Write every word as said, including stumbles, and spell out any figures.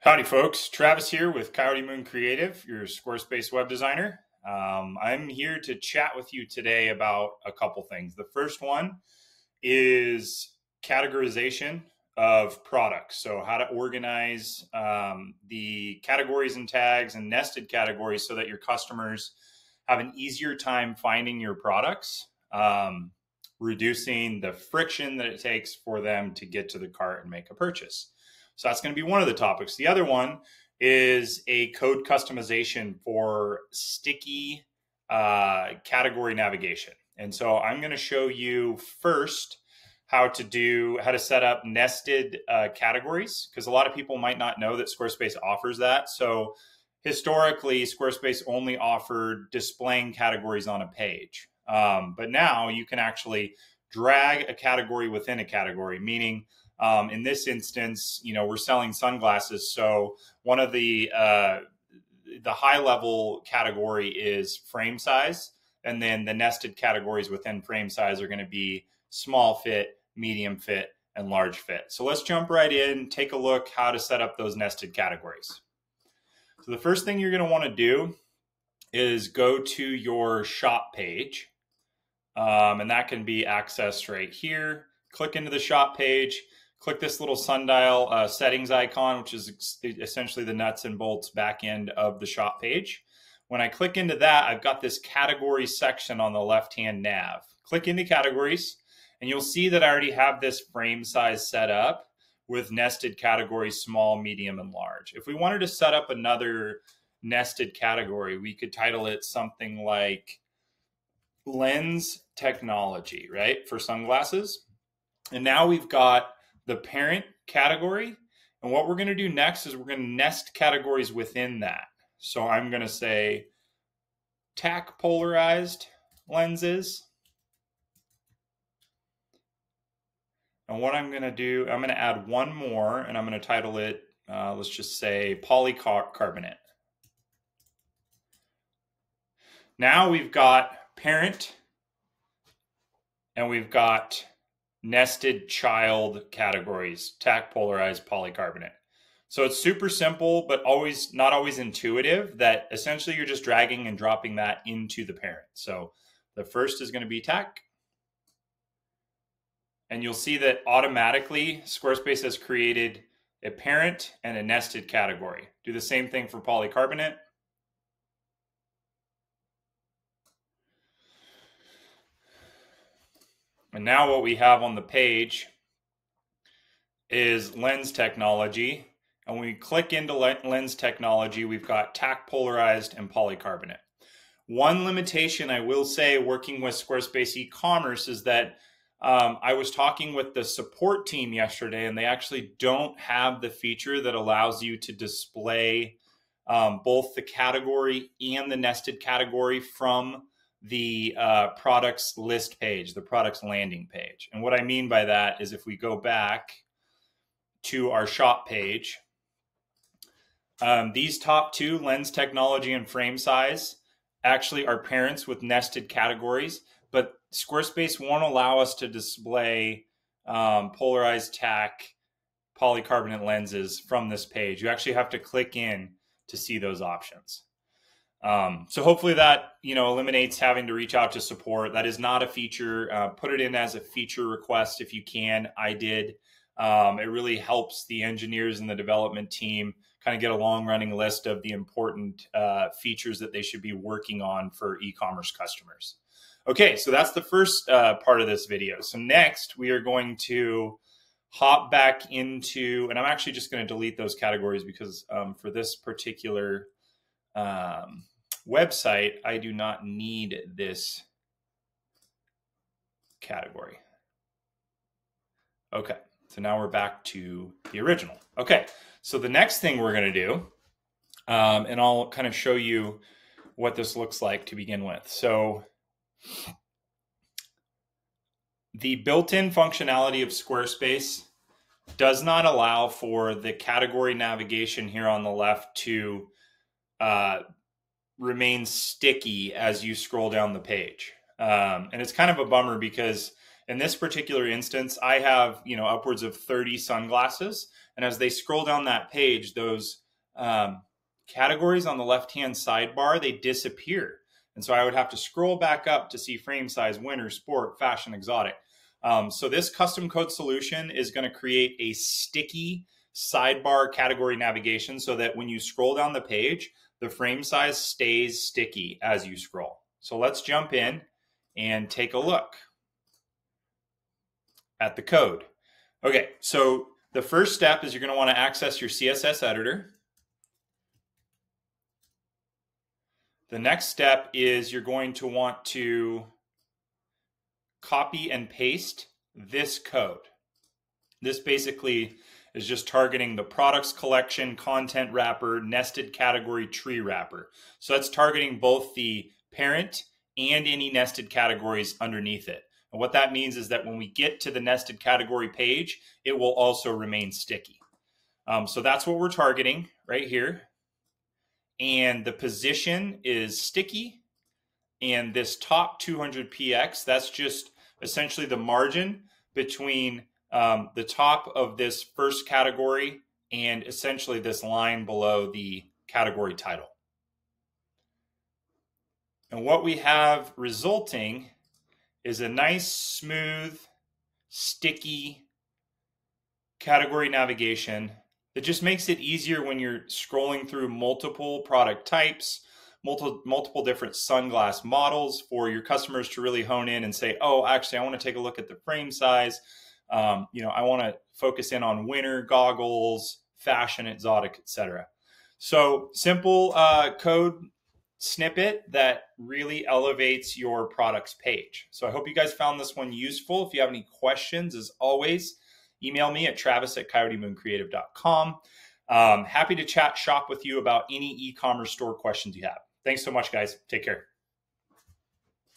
Howdy folks, Travis here with Coyote Moon Creative, your Squarespace web designer. Um, I'm here to chat with you today about a couple things. The first one is categorization of products. So how to organize um, the categories and tags and nested categories so that your customers have an easier time finding your products, um, reducing the friction that it takes for them to get to the cart and make a purchase. So that's going to be one of the topics. The other one is a code customization for sticky uh, category navigation. And so I'm going to show you first how to do, how to set up nested uh, categories, because a lot of people might not know that Squarespace offers that. So historically, Squarespace only offered displaying categories on a page. Um, but now you can actually drag a category within a category, meaning Um, in this instance, you know, we're selling sunglasses. So one of the, uh, the high level category is frame size. And then the nested categories within frame size are going to be small fit, medium fit, and large fit. So let's jump right in, take a look how to set up those nested categories. So the first thing you're going to want to do is go to your shop page. Um, and that can be accessed right here. Click into the shop page. Click this little sundial uh, settings icon, which is essentially the nuts and bolts back end of the shop page. When I click into that, I've got this category section on the left-hand nav. Click into categories, and you'll see that I already have this frame size set up with nested categories, small, medium, and large. If we wanted to set up another nested category, we could title it something like lens technology, right? For sunglasses. And now we've got the parent category. And what we're going to do next is we're going to nest categories within that. So I'm going to say T A C polarized lenses. And what I'm going to do, I'm going to add one more and I'm going to title it, uh, let's just say polycarbonate. Now we've got parent and we've got nested child categories, T A C polarized polycarbonate. So it's super simple, but always not always intuitive, that essentially you're just dragging and dropping that into the parent. So the first is going to be T A C. And you'll see that automatically Squarespace has created a parent and a nested category. Do the same thing for polycarbonate. And now what we have on the page is lens technology. And when we click into lens technology, we've got T A C polarized and polycarbonate. One limitation I will say working with Squarespace e-commerce is that um, I was talking with the support team yesterday, and they actually don't have the feature that allows you to display um, both the category and the nested category from the uh, products list page, the products landing page. And what I mean by that is if we go back to our shop page, um, these top two, lens technology and frame size, actually are parents with nested categories, but Squarespace won't allow us to display um, polarized T A C polycarbonate lenses from this page. You actually have to click in to see those options. Um, so hopefully that, you know, eliminates having to reach out to support. That is not a feature. Uh, put it in as a feature request if you can. I did. Um, it really helps the engineers and the development team kind of get a long running list of the important uh, features that they should be working on for e-commerce customers. Okay, so that's the first uh, part of this video. So next we are going to hop back into, and I'm actually just going to delete those categories because um, for this particular um, website, I do not need this category. Okay. So now we're back to the original. Okay. So the next thing we're going to do, um, and I'll kind of show you what this looks like to begin with. So the built-in functionality of Squarespace does not allow for the category navigation here on the left to Uh, remain sticky as you scroll down the page. Um, and it's kind of a bummer because in this particular instance, I have, you know, upwards of thirty sunglasses, And as they scroll down that page, those um, categories on the left-hand sidebar, they disappear. And so I would have to scroll back up to see frame size, winter, sport, fashion, exotic. Um, so this custom code solution is going to create a sticky sidebar category navigation so that when you scroll down the page, the frame size stays sticky as you scroll. So let's jump in and take a look at the code. Okay, so the first step is you're going to want to access your C S S editor. The next step is you're going to want to copy and paste this code. This basically is just targeting the products collection, content wrapper, nested category, tree wrapper. So that's targeting both the parent and any nested categories underneath it. And what that means is that when we get to the nested category page, it will also remain sticky. Um, so that's what we're targeting right here. And the position is sticky. And this top two hundred P X, that's just essentially the margin between um, the top of this first category and essentially this line below the category title. And what we have resulting is a nice, smooth, sticky category navigation that just makes it easier when you're scrolling through multiple product types, multiple multiple different sunglass models, for your customers to really hone in and say, oh, actually, I want to take a look at the frame size. Um, you know, I want to focus in on winter goggles, fashion, exotic, et cetera. So simple uh, code snippet that really elevates your products page. So I hope you guys found this one useful. If you have any questions, as always, email me at travis at coyote moon creative dot com. Um, happy to chat shop with you about any e-commerce store questions you have. Thanks so much, guys. Take care.